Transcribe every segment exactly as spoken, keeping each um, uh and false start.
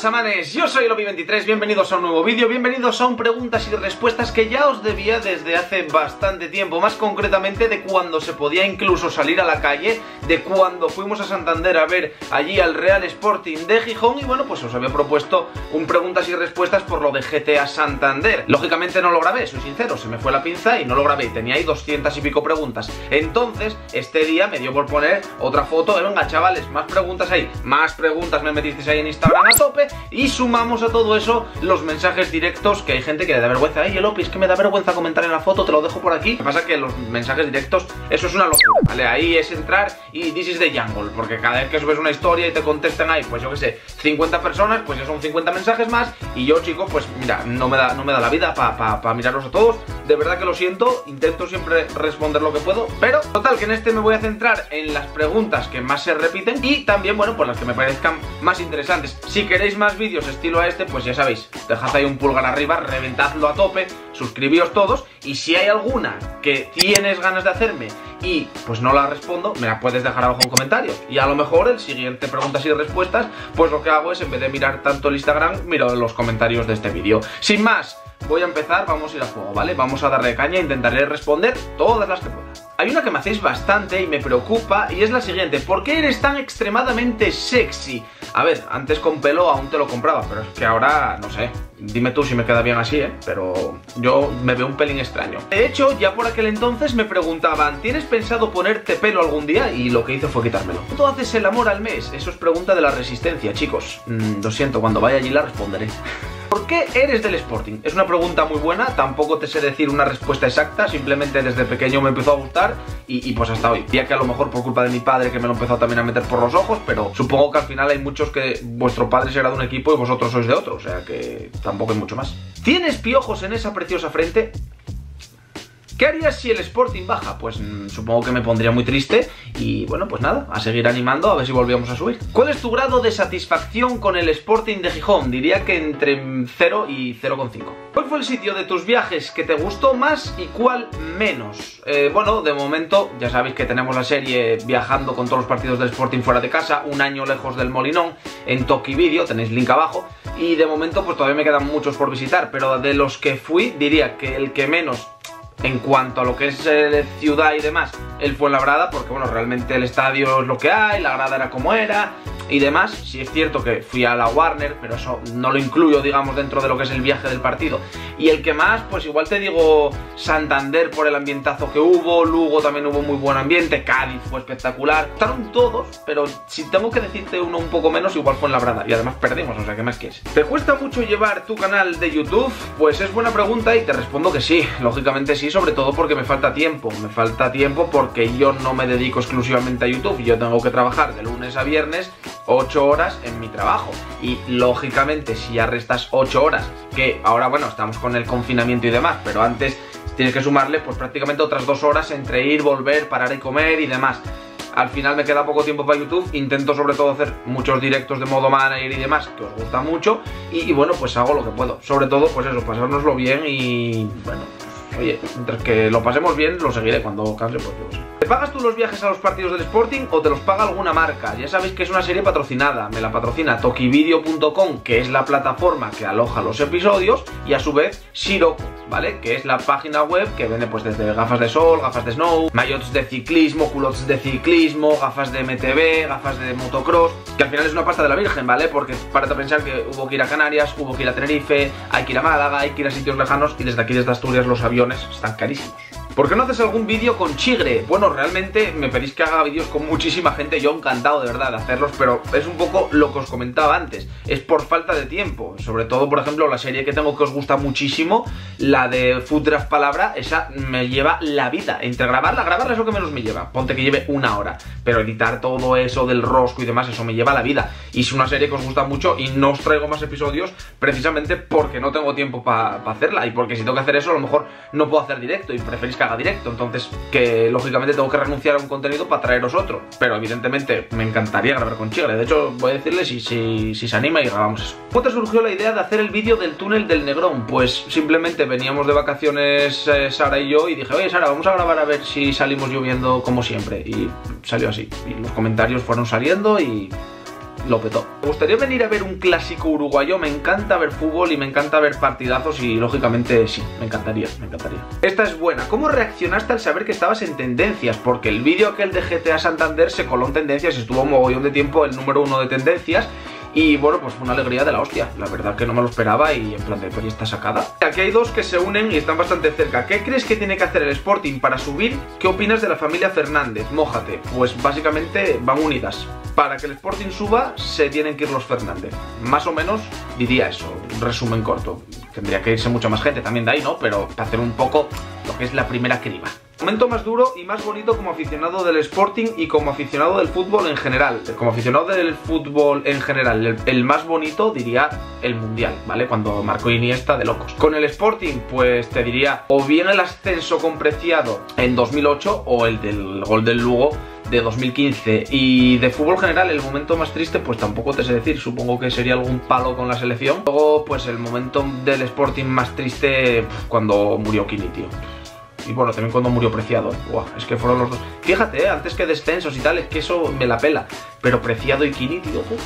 Buenas amanes, yo soy Elopi veintitrés, bienvenidos a un nuevo vídeo, bienvenidos a un preguntas y respuestas que ya os debía desde hace bastante tiempo, más concretamente de cuando se podía incluso salir a la calle, de cuando fuimos a Santander a ver allí al Real Sporting de Gijón y bueno, pues os había propuesto un preguntas y respuestas por lo de G T A Santander. Lógicamente no lo grabé, soy sincero, se me fue la pinza y no lo grabé, tenía ahí doscientas y pico preguntas. Entonces, este día me dio por poner otra foto, eh, venga chavales, más preguntas ahí, más preguntas me metisteis ahí en Instagram a tope y sumamos a todo eso los mensajes directos, que hay gente que le da vergüenza. Ay, Elopi, es que me da vergüenza comentar en la foto, te lo dejo por aquí. Lo que pasa es que los mensajes directos, eso es una locura, ¿vale? Ahí es entrar y this is the jungle, porque cada vez que subes una historia y te contestan ahí, pues yo qué sé, cincuenta personas, pues ya son cincuenta mensajes más y yo, chicos, pues mira, no me da, no me da la vida para pa, pa mirarlos a todos. De verdad que lo siento, intento siempre responder lo que puedo, pero total, que en este me voy a centrar en las preguntas que más se repiten y también, bueno, pues las que me parezcan más interesantes. Si queréis más vídeos estilo a este, pues ya sabéis, dejad ahí un pulgar arriba, reventadlo a tope, suscribíos todos y si hay alguna que tienes ganas de hacerme y pues no la respondo, me la puedes dejar abajo en comentarios y a lo mejor el siguiente preguntas y respuestas, pues lo que hago es en vez de mirar tanto el Instagram, miro los comentarios de este vídeo. Sin más, voy a empezar, vamos a ir a juego, ¿vale? Vamos a darle caña, intentaré responder todas las que pueda. Hay una que me hacéis bastante y me preocupa y es la siguiente: ¿por qué eres tan extremadamente sexy? A ver, antes con pelo aún te lo compraba, pero es que ahora, no sé, dime tú si me queda bien así, ¿eh? Pero yo me veo un pelín extraño. De hecho, ya por aquel entonces me preguntaban, ¿tienes pensado ponerte pelo algún día? Y lo que hice fue quitármelo. ¿Cuánto haces el amor al mes? Eso es pregunta de la resistencia, chicos. Mm, lo siento, cuando vaya allí la responderé. ¿Por qué eres del Sporting? Es una pregunta muy buena, tampoco te sé decir una respuesta exacta, simplemente desde pequeño me empezó a gustar y, y pues hasta hoy. Ya que a lo mejor por culpa de mi padre que me lo empezó también a meter por los ojos, pero supongo que al final hay muchos que vuestro padre será de un equipo y vosotros sois de otro, o sea que tampoco hay mucho más. ¿Tienes piojos en esa preciosa frente? ¿Qué harías si el Sporting baja? Pues mmm, supongo que me pondría muy triste y bueno, pues nada, a seguir animando a ver si volvíamos a subir. ¿Cuál es tu grado de satisfacción con el Sporting de Gijón? Diría que entre cero y cero coma cinco. ¿Cuál fue el sitio de tus viajes que te gustó más y cuál menos? Eh, bueno, de momento ya sabéis que tenemos la serie viajando con todos los partidos del Sporting fuera de casa, un año lejos del Molinón, en Toki Video, tenéis link abajo. Y de momento pues todavía me quedan muchos por visitar, pero de los que fui diría que el que menos en cuanto a lo que es eh, ciudad y demás, el Fuenlabrada, porque bueno, realmente el estadio es lo que hay, la grada era como era y demás. Sí es cierto que fui a la Warner, pero eso no lo incluyo, digamos, dentro de lo que es el viaje del partido. Y el que más, pues igual te digo Santander por el ambientazo que hubo, Lugo también hubo muy buen ambiente, Cádiz fue espectacular. Estaron todos, pero si tengo que decirte uno un poco menos, igual fue en la Brada. Y además perdimos, o sea, ¿qué más quieres? ¿Te cuesta mucho llevar tu canal de YouTube? Pues es buena pregunta y te respondo que sí, lógicamente sí, sobre todo porque me falta tiempo. Me falta tiempo porque yo no me dedico exclusivamente a YouTube, yo tengo que trabajar de lunes a viernes ocho horas en mi trabajo y lógicamente si ya restas ocho horas, que ahora bueno, estamos con el confinamiento y demás, pero antes tienes que sumarle pues prácticamente otras dos horas entre ir, volver, parar y comer y demás. Al final me queda poco tiempo para YouTube, intento sobre todo hacer muchos directos de modo manager y demás, que os gusta mucho y, y bueno, pues hago lo que puedo, sobre todo pues eso, pasárnoslo bien y bueno, pues, oye, mientras que lo pasemos bien lo seguiré cuando canse, pues yo sé. ¿Te pagas tú los viajes a los partidos del Sporting o te los paga alguna marca? Ya sabéis que es una serie patrocinada, me la patrocina toki video punto com, que es la plataforma que aloja los episodios, y a su vez Sirocco, ¿vale? Que es la página web que vende pues desde gafas de sol, gafas de snow, maillots de ciclismo, culottes de ciclismo, gafas de M T B, gafas de motocross, que al final es una pasta de la virgen, ¿vale? Porque para pensar que hubo que ir a Canarias, hubo que ir a Tenerife, hay que ir a Málaga, hay que ir a sitios lejanos y desde aquí, desde Asturias, los aviones están carísimos. ¿Por qué no haces algún vídeo con Chigre? Bueno, realmente me pedís que haga vídeos con muchísima gente, yo encantado de verdad de hacerlos, pero es un poco lo que os comentaba antes, es por falta de tiempo, sobre todo por ejemplo la serie que tengo que os gusta muchísimo, la de FUT Draft Palabra, esa me lleva la vida, entre grabarla, grabarla es lo que menos me lleva, ponte que lleve una hora, pero editar todo eso del rosco y demás, eso me lleva la vida, y es una serie que os gusta mucho y no os traigo más episodios precisamente porque no tengo tiempo para pa hacerla y porque si tengo que hacer eso a lo mejor no puedo hacer directo y preferís que directo, entonces que lógicamente tengo que renunciar a un contenido para traeros otro, pero evidentemente me encantaría grabar con Chigre, de hecho voy a decirle si, si, si se anima y grabamos eso. ¿Cómo te surgió la idea de hacer el vídeo del túnel del Negrón? Pues simplemente veníamos de vacaciones eh, Sara y yo y dije, oye Sara, vamos a grabar a ver si salimos lloviendo como siempre, y salió así, y los comentarios fueron saliendo y... lo petó. Me gustaría venir a ver un clásico uruguayo, me encanta ver fútbol y me encanta ver partidazos y lógicamente sí, me encantaría, me encantaría. Esta es buena. ¿Cómo reaccionaste al saber que estabas en tendencias? Porque el vídeo aquel de G T A Santander se coló en tendencias, estuvo un mogollón de tiempo el número uno de tendencias. Y bueno, pues fue una alegría de la hostia, la verdad que no me lo esperaba y en plan de, pues ya está sacada. Aquí hay dos que se unen y están bastante cerca. ¿Qué crees que tiene que hacer el Sporting para subir? ¿Qué opinas de la familia Fernández? Mójate. Pues básicamente van unidas. Para que el Sporting suba se tienen que ir los Fernández. Más o menos diría eso, un resumen corto. Tendría que irse mucha más gente también de ahí, ¿no? Pero para hacer un poco lo que es la primera criba. Momento más duro y más bonito como aficionado del Sporting y como aficionado del fútbol en general. Como aficionado del fútbol en general, el, el más bonito diría el Mundial, ¿vale? Cuando Marco Iniesta de locos. Con el Sporting, pues te diría o bien el ascenso con Preciado en dos mil ocho o el del gol del Lugo de dos mil quince. Y de fútbol general, el momento más triste, pues tampoco te sé decir. Supongo que sería algún palo con la selección. Luego, pues el momento del Sporting más triste, pues, cuando murió Quini, tío. Y bueno, también cuando murió Preciado. Buah, es que fueron los dos. Fíjate, eh, antes que descensos y tal, es que eso me la pela. Pero Preciado y Quini, tío, uf.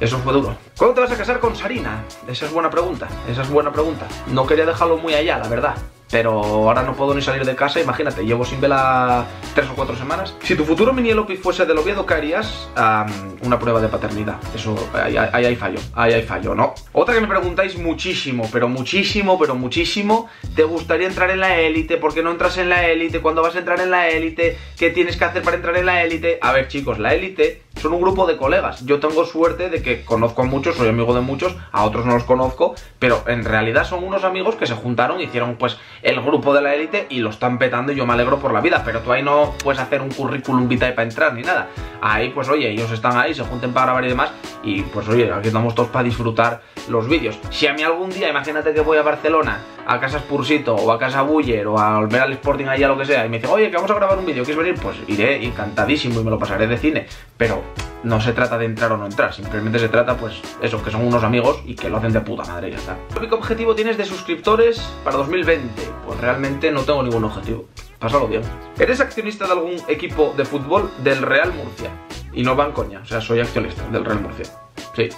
Eso fue duro. ¿Cuándo te vas a casar con Sarina? Esa es buena pregunta, esa es buena pregunta. No quería dejarlo muy allá, la verdad. Pero ahora no puedo ni salir de casa, imagínate, llevo sin vela tres o cuatro semanas. Si tu futuro mini Elopi fuese del Oviedo, ¿qué harías? Um, una prueba de paternidad. Eso, ahí, ahí hay fallo, ahí hay fallo, ¿no? Otra que me preguntáis muchísimo, pero muchísimo, pero muchísimo. ¿Te gustaría entrar en la élite? ¿Por qué no entras en la élite? ¿Cuándo vas a entrar en la élite? ¿Qué tienes que hacer para entrar en la élite? A ver, chicos, la élite son un grupo de colegas. Yo tengo suerte de que conozco a muchos, soy amigo de muchos, a otros no los conozco, pero en realidad son unos amigos que se juntaron, hicieron pues el grupo de la élite y lo están petando y yo me alegro por la vida, pero tú ahí no puedes hacer un currículum vitae para entrar ni nada. Ahí pues oye, ellos están ahí, se junten para grabar y demás y pues oye, aquí estamos todos para disfrutar los vídeos. Si a mí algún día, imagínate que voy a Barcelona, a casa Spursito o a casa Buller o a volver al Sporting allá, lo que sea, y me dice, oye, que vamos a grabar un vídeo, ¿quieres venir? Pues iré encantadísimo y me lo pasaré de cine, pero no se trata de entrar o no entrar, simplemente se trata pues eso, que son unos amigos y que lo hacen de puta madre y ya está. ¿Qué objetivo tienes de suscriptores para dos mil veinte? Pues realmente no tengo ningún objetivo, pásalo bien. ¿Eres accionista de algún equipo de fútbol? Del Real Murcia. Y no van coña, o sea, soy accionista del Real Murcia, sí.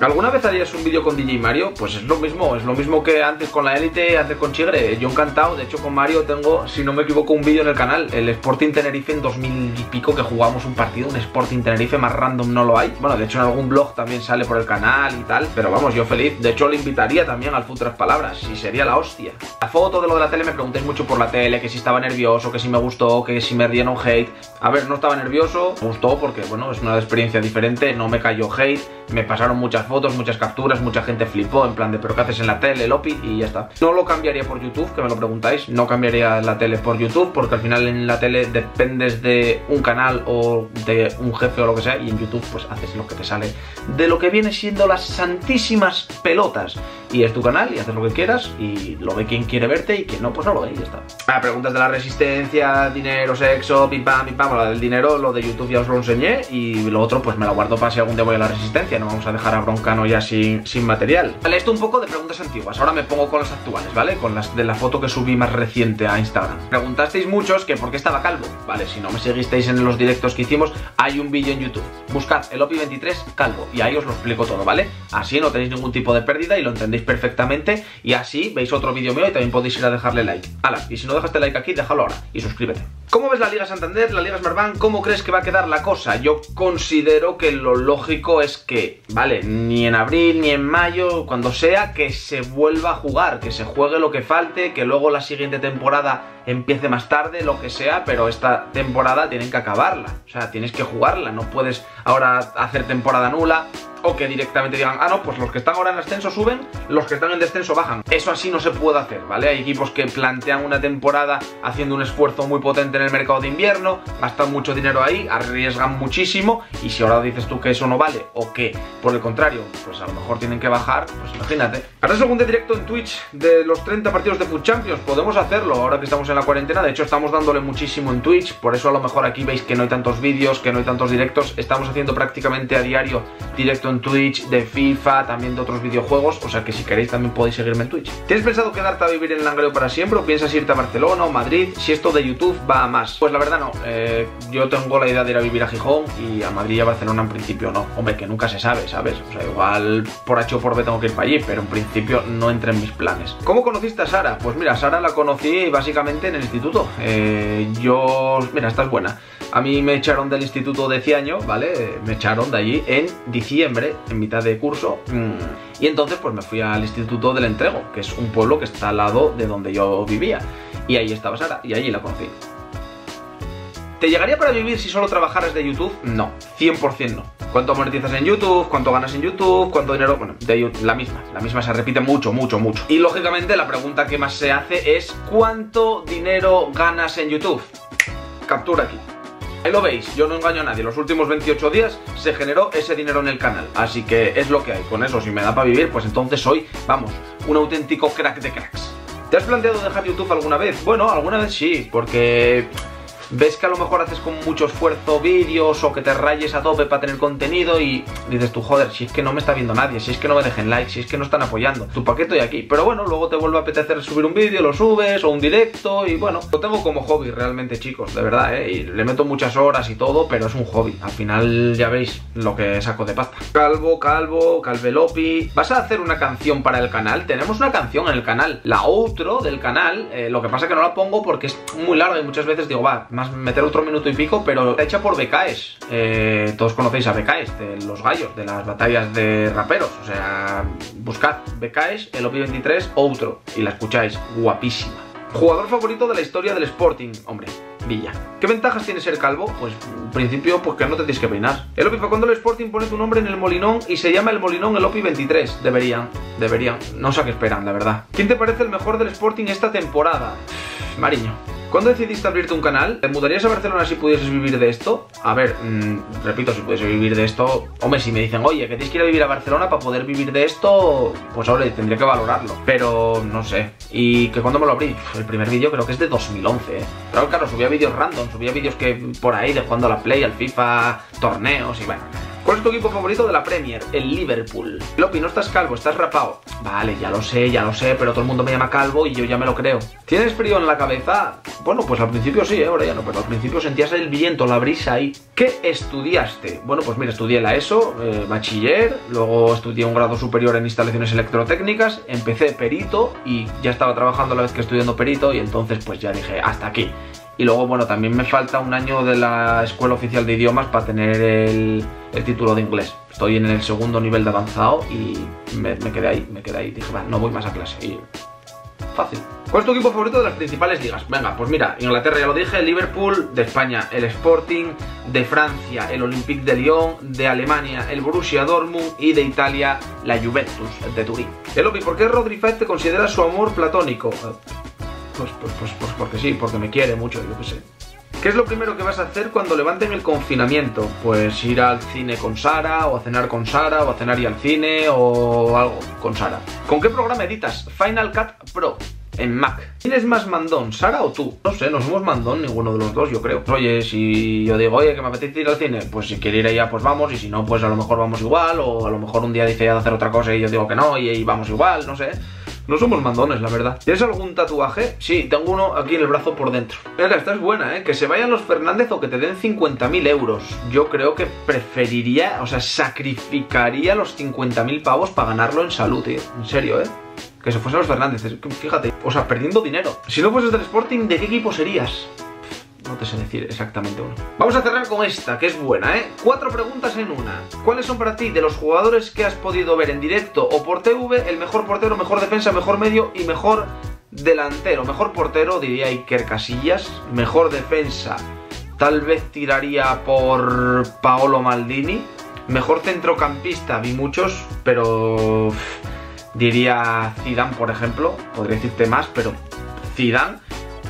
¿Alguna vez harías un vídeo con D J Mario? Pues es lo mismo, es lo mismo que antes con la élite, antes con Chigre. Yo encantado, de hecho con Mario tengo, si no me equivoco, un vídeo en el canal. El Sporting Tenerife en dos mil y pico que jugamos un partido, un Sporting Tenerife más random no lo hay. Bueno, de hecho en algún blog también sale por el canal y tal, pero vamos, yo feliz. De hecho le invitaría también al FUT Draft palabras y sería la hostia. La foto de lo de la tele, me preguntéis mucho por la tele, que si estaba nervioso, que si me gustó, que si me dieron hate. A ver, no estaba nervioso, me gustó porque bueno, es una experiencia diferente, no me cayó hate, me pasaron muchas fotos, muchas capturas, mucha gente flipó en plan de pero qué haces en la tele, Lopi, y ya está. No lo cambiaría por YouTube, que me lo preguntáis, no cambiaría la tele por YouTube porque al final en la tele dependes de un canal o de un jefe o lo que sea y en YouTube pues haces lo que te sale de lo que viene siendo las santísimas pelotas y es tu canal y haces lo que quieras y lo ve quien quiere verte y quien no pues no lo ve y ya está. Ah, preguntas de la resistencia, dinero, sexo, pim pam, pim pam, la del dinero, lo de YouTube ya os lo enseñé y lo otro pues me lo guardo para si algún día voy a la resistencia, no vamos a dejar a broncano ya sin, sin material. Vale, esto un poco de preguntas antiguas, ahora me pongo con las actuales, ¿vale? Con las de la foto que subí más reciente a Instagram. Preguntasteis muchos que por qué estaba calvo, vale, si no me seguisteis en los directos que hicimos, hay un vídeo en YouTube, buscad Elopi veintitrés calvo y ahí os lo explico todo, ¿vale? Así no tenéis ningún tipo de pérdida y lo entendéis perfectamente y así veis otro vídeo mío y también podéis ir a dejarle like. Ala, y si no dejaste like aquí, déjalo ahora y suscríbete. ¿Cómo ves la Liga Santander, la Liga Smartbank? ¿Cómo crees que va a quedar la cosa? Yo considero que lo lógico es que, vale, ni en abril, ni en mayo, cuando sea, que se vuelva a jugar, que se juegue lo que falte, que luego la siguiente temporada empiece más tarde, lo que sea, pero esta temporada tienen que acabarla, o sea, tienes que jugarla, no puedes ahora hacer temporada nula o que directamente digan, ah no, pues los que están ahora en ascenso suben, los que están en descenso bajan. Eso así no se puede hacer, ¿vale? Hay equipos que plantean una temporada haciendo un esfuerzo muy potente en el mercado de invierno, gastan mucho dinero ahí, arriesgan muchísimo y si ahora dices tú que eso no vale o que por el contrario, pues a lo mejor tienen que bajar, pues imagínate. Haré algún directo en Twitch de los treinta partidos de FUT Champions, podemos hacerlo ahora que estamos en la cuarentena, de hecho estamos dándole muchísimo en Twitch, por eso a lo mejor aquí veis que no hay tantos vídeos, que no hay tantos directos, estamos haciendo prácticamente a diario directo directo en Twitch, de FIFA, también de otros videojuegos, o sea que si queréis también podéis seguirme en Twitch. ¿Tienes pensado quedarte a vivir en Langreo para siempre o piensas irte a Barcelona o Madrid si esto de YouTube va a más? Pues la verdad no, eh, yo tengo la idea de ir a vivir a Gijón y a Madrid y a Barcelona en principio no. Hombre, que nunca se sabe, ¿sabes? O sea, igual por H o por B tengo que ir para allí, pero en principio no entra en mis planes. ¿Cómo conociste a Sara? Pues mira, Sara la conocí básicamente en el instituto. Eh, yo... Mira, esta es buena. A mí me echaron del instituto de Ciaño, ¿vale? Me echaron de allí en diciembre, en mitad de curso. Y entonces pues me fui al instituto del Entrego, que es un pueblo que está al lado de donde yo vivía. Y ahí estaba Sara, y allí la conocí. ¿Te llegaría para vivir si solo trabajaras de YouTube? No, cien por cien no. ¿Cuánto monetizas en YouTube? ¿Cuánto ganas en YouTube? ¿Cuánto dinero? Bueno, de la misma, la misma se repite mucho, mucho, mucho. Y lógicamente la pregunta que más se hace es ¿cuánto dinero ganas en YouTube? Captura aquí. Ahí lo veis, yo no engaño a nadie, los últimos veintiocho días se generó ese dinero en el canal, así que es lo que hay, con eso si me da para vivir, pues entonces soy, vamos, un auténtico crack de cracks. ¿Te has planteado dejar YouTube alguna vez? Bueno, alguna vez sí, porque... ves que a lo mejor haces con mucho esfuerzo vídeos o que te rayes a tope para tener contenido y dices tú, joder, si es que no me está viendo nadie, si es que no me dejen like, si es que no están apoyando, ¿tú para qué estoy aquí? Pero bueno, luego te vuelve a apetecer subir un vídeo, lo subes o un directo y bueno, lo tengo como hobby realmente, chicos, de verdad, ¿eh? Y le meto muchas horas y todo, pero es un hobby. Al final ya veis lo que saco de pasta. Calvo, Calvo, Calvelopi, ¿vas a hacer una canción para el canal? Tenemos una canción en el canal, la outro del canal, eh, lo que pasa es que no la pongo porque es muy larga y muchas veces digo, va, más meter otro minuto y pico, pero está hecha por Becaes. Eh, todos conocéis a Becaes, de los gallos, de las batallas de raperos. O sea, buscad Becaes, Elopi veintitrés, outro, y la escucháis. Guapísima. Jugador favorito de la historia del Sporting, hombre, Villa. ¿Qué ventajas tiene ser calvo? Pues en principio, pues que no te tienes que peinar. Elopi, ¿para cuándo el Sporting pone tu nombre en el Molinón y se llama el Molinón Elopi veintitrés? Deberían, deberían. No sé a qué esperan, de verdad. ¿Quién te parece el mejor del Sporting esta temporada? Mariño. ¿Cuándo decidiste abrirte un canal? ¿Te mudarías a Barcelona si pudieses vivir de esto? A ver, mmm, repito, si pudiese vivir de esto... Hombre, si me dicen, oye, que tienes que ir a vivir a Barcelona para poder vivir de esto... Pues ahora tendría que valorarlo. Pero no sé. ¿Y que cuándo me lo abrí? El primer vídeo creo que es de dos mil once, ¿eh? Pero claro, subía vídeos random, subía vídeos que por ahí de jugando a la Play, al FIFA, torneos y bueno... ¿Cuál es tu equipo favorito de la Premier? El Liverpool. Lopi, no estás calvo, estás rapado. Vale, ya lo sé, ya lo sé, pero todo el mundo me llama calvo y yo ya me lo creo. ¿Tienes frío en la cabeza? Bueno, pues al principio sí, ¿eh? Ahora ya no, pero al principio sentías el viento, la brisa ahí. ¿Qué estudiaste? Bueno, pues mira, estudié la ESO, eh, bachiller, luego estudié un grado superior en instalaciones electrotécnicas, empecé perito y ya estaba trabajando a la vez que estudiando perito y entonces pues ya dije, hasta aquí. Y luego, bueno, también me falta un año de la Escuela Oficial de Idiomas para tener el, el título de inglés. Estoy en el segundo nivel de avanzado y me, me quedé ahí, me quedé ahí. Dije, va, no voy más a clase. Y... fácil. ¿Cuál es tu equipo favorito de las principales ligas? Venga, pues mira, Inglaterra ya lo dije, Liverpool, de España el Sporting, de Francia el Olympique de Lyon, de Alemania el Borussia Dortmund y de Italia la Juventus de Turín. Elopi, ¿por qué Rodri Fáez te considera su amor platónico? Pues, pues, pues, pues porque sí, porque me quiere mucho, yo qué sé. ¿Qué es lo primero que vas a hacer cuando levanten el confinamiento? Pues ir al cine con Sara, o a cenar con Sara, o a cenar y al cine, o algo con Sara. ¿Con qué programa editas? Final Cut Pro, en Mac. ¿Quién es más mandón, Sara o tú? No sé, no somos mandón ninguno de los dos, yo creo. Oye, si yo digo, oye, que me apetece ir al cine, pues si quiere ir allá, pues vamos, y si no, pues a lo mejor vamos igual, o a lo mejor un día dice ya de hacer otra cosa y yo digo que no, y, y vamos igual, no sé. No somos mandones, la verdad. ¿Tienes algún tatuaje? Sí, tengo uno aquí en el brazo por dentro. Mira, esta es buena, ¿eh? Que se vayan los Fernández o que te den cincuenta mil euros. Yo creo que preferiría, o sea, sacrificaría los cincuenta mil pavos para ganarlo en salud, tío. En serio, ¿eh? Que se fuesen los Fernández. Fíjate, o sea, perdiendo dinero. Si no fueses del Sporting, ¿de qué equipo serías? No te sé decir exactamente uno. Vamos a cerrar con esta, que es buena, ¿eh? Cuatro preguntas en una. ¿Cuáles son para ti, de los jugadores que has podido ver en directo o por T V, el mejor portero, mejor defensa, mejor medio y mejor delantero? Mejor portero, diría Iker Casillas. Mejor defensa, tal vez tiraría por Paolo Maldini. Mejor centrocampista, vi muchos, pero... Uff, diría Zidane, por ejemplo. Podría decirte más, pero Zidane.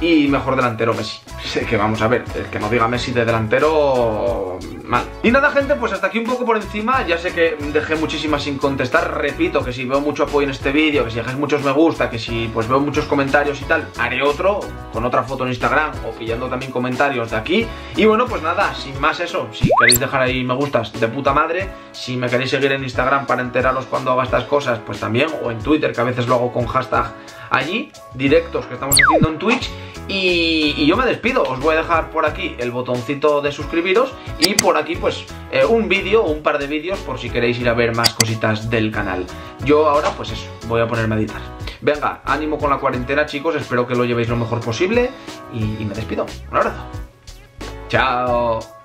Y mejor delantero, Messi. Sé que vamos a ver, el que no diga Messi de delantero mal. Y nada, gente, pues hasta aquí un poco por encima. Ya sé que dejé muchísimas sin contestar. Repito que si veo mucho apoyo en este vídeo, que si dejáis muchos me gusta, que si pues veo muchos comentarios y tal, haré otro con otra foto en Instagram o pillando también comentarios de aquí. Y bueno, pues nada, sin más eso, si queréis dejar ahí me gustas, de puta madre. Si me queréis seguir en Instagram para enteraros cuando haga estas cosas, pues también, o en Twitter, que a veces lo hago con hashtag allí, directos que estamos haciendo en Twitch. Y, y yo me despido, os voy a dejar por aquí el botoncito de suscribiros y por aquí pues eh, un vídeo o un par de vídeos por si queréis ir a ver más cositas del canal. Yo ahora pues eso, voy a ponerme a editar. Venga, ánimo con la cuarentena, chicos, espero que lo llevéis lo mejor posible y, y me despido. Un abrazo. Chao.